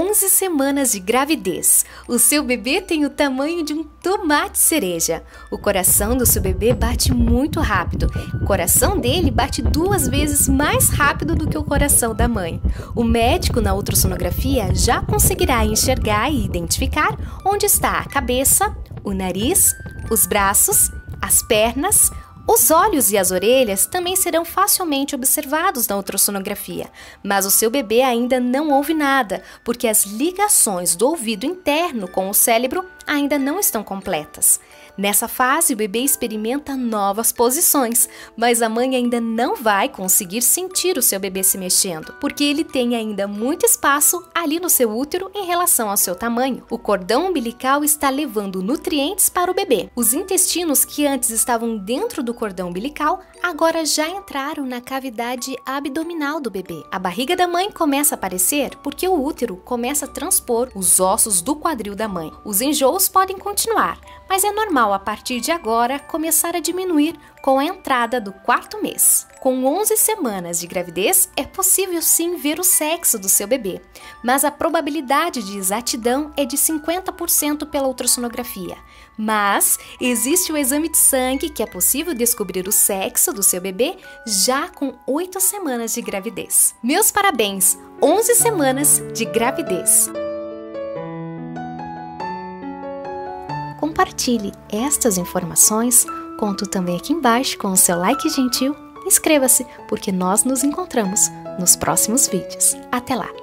11 semanas de gravidez. O seu bebê tem o tamanho de um tomate cereja. O coração do seu bebê bate muito rápido. O coração dele bate 2 vezes mais rápido do que o coração da mãe. O médico na ultrassonografia já conseguirá enxergar e identificar onde está a cabeça, o nariz, os braços, as pernas. Os olhos e as orelhas também serão facilmente observados na ultrassonografia, mas o seu bebê ainda não ouve nada, porque as ligações do ouvido interno com o cérebro ainda não estão completas. Nessa fase, o bebê experimenta novas posições, mas a mãe ainda não vai conseguir sentir o seu bebê se mexendo, porque ele tem ainda muito espaço ali no seu útero em relação ao seu tamanho. O cordão umbilical está levando nutrientes para o bebê. Os intestinos que antes estavam dentro do cordão umbilical, agora já entraram na cavidade abdominal do bebê. A barriga da mãe começa a aparecer porque o útero começa a transpor os ossos do quadril da mãe. Os enjoos podem continuar, mas é normal a partir de agora começar a diminuir com a entrada do 4º mês. Com 11 semanas de gravidez, é possível sim ver o sexo do seu bebê, mas a probabilidade de exatidão é de 50% pela ultrassonografia. Mas existe o exame de sangue que é possível descobrir o sexo do seu bebê já com 8 semanas de gravidez. Meus parabéns! 11 semanas de gravidez! Compartilhe estas informações, conto também aqui embaixo com o seu like gentil. Inscreva-se, porque nós nos encontramos nos próximos vídeos. Até lá!